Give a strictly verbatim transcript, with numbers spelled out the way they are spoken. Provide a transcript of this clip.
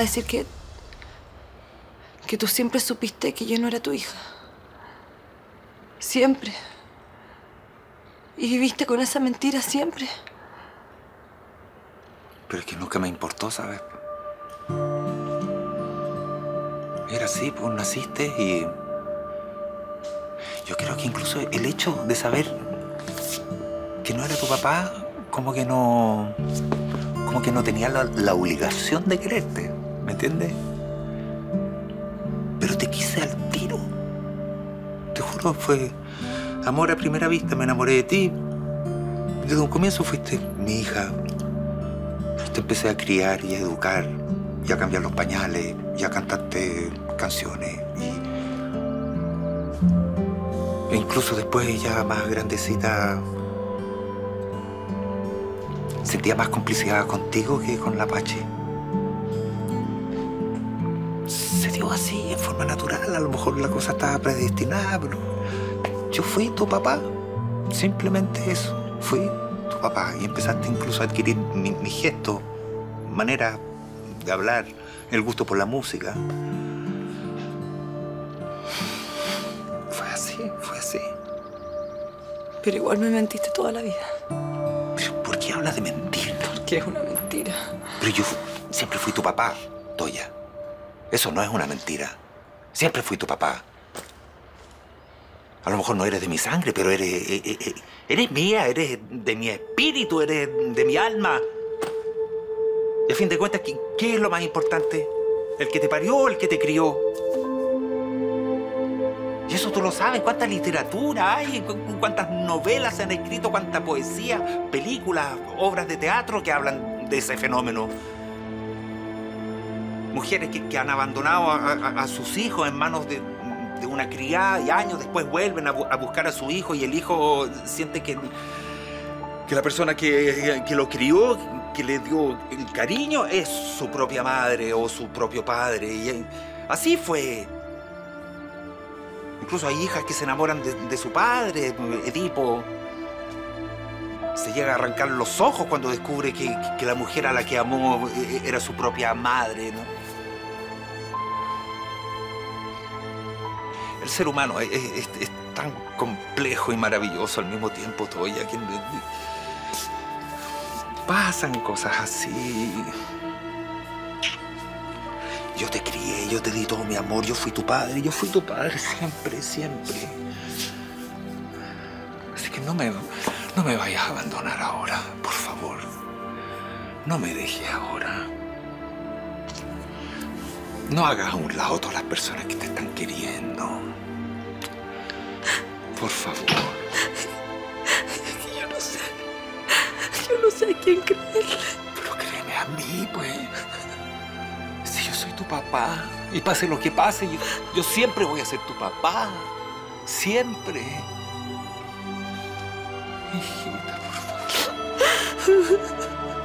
a decir que... que tú siempre supiste que yo no era tu hija. Siempre. Y viviste con esa mentira siempre. Pero es que nunca me importó, ¿sabes? Era así, pues naciste y... yo creo que incluso el hecho de saber que no era tu papá, como que no... como que no tenía la, la obligación de quererte, ¿me entiendes? Pero te quise al tiro. Te juro, fue amor a primera vista. Me enamoré de ti. Desde un comienzo fuiste mi hija. Te empecé a criar y a educar, y a cambiar los pañales, y a cantarte canciones. Y... e incluso después, ya más grandecita, sentía más complicidad contigo que con la Pachi. Se dio así, en forma natural. A lo mejor la cosa estaba predestinada, pero yo fui tu papá. Simplemente eso, fui tu papá. Y empezaste incluso a adquirir mi, mi gesto, manera de hablar, el gusto por la música. Fue así, fue así. Pero igual me mentiste toda la vida. Hablas de mentir. Porque es una mentira. Pero yo siempre fui tu papá, Toya. Eso no es una mentira. Siempre fui tu papá. A lo mejor no eres de mi sangre, pero eres... eres, eres mía, eres de mi espíritu, eres de mi alma. Y a fin de cuentas, ¿qué, qué es lo más importante? ¿El que te parió o el que te crió? Y eso tú lo sabes, cuánta literatura hay, cu cuántas novelas se han escrito, cuánta poesía, películas, obras de teatro que hablan de ese fenómeno. Mujeres que, que han abandonado a, a, a sus hijos en manos de, de una criada y años después vuelven a, bu a buscar a su hijo y el hijo siente que, que la persona que, que lo crió, que le dio el cariño, es su propia madre o su propio padre. Y así fue. Incluso hay hijas que se enamoran de, de su padre, Edipo. Se llega a arrancar los ojos cuando descubre que, que la mujer a la que amó era su propia madre, ¿no? El ser humano es, es, es tan complejo y maravilloso al mismo tiempo, Toya, que pasan cosas así. Yo te crié, yo te di todo mi amor, yo fui tu padre, yo fui tu padre siempre, siempre. Así que no me, no me vayas a abandonar ahora, por favor. No me dejes ahora. No hagas a un lado todas las personas que te están queriendo. Por favor. Yo no sé, yo no sé a quién creerle. Pero créeme a mí, pues. Soy tu papá, y pase lo que pase, yo, yo siempre voy a ser tu papá. Siempre. Hijita, por favor.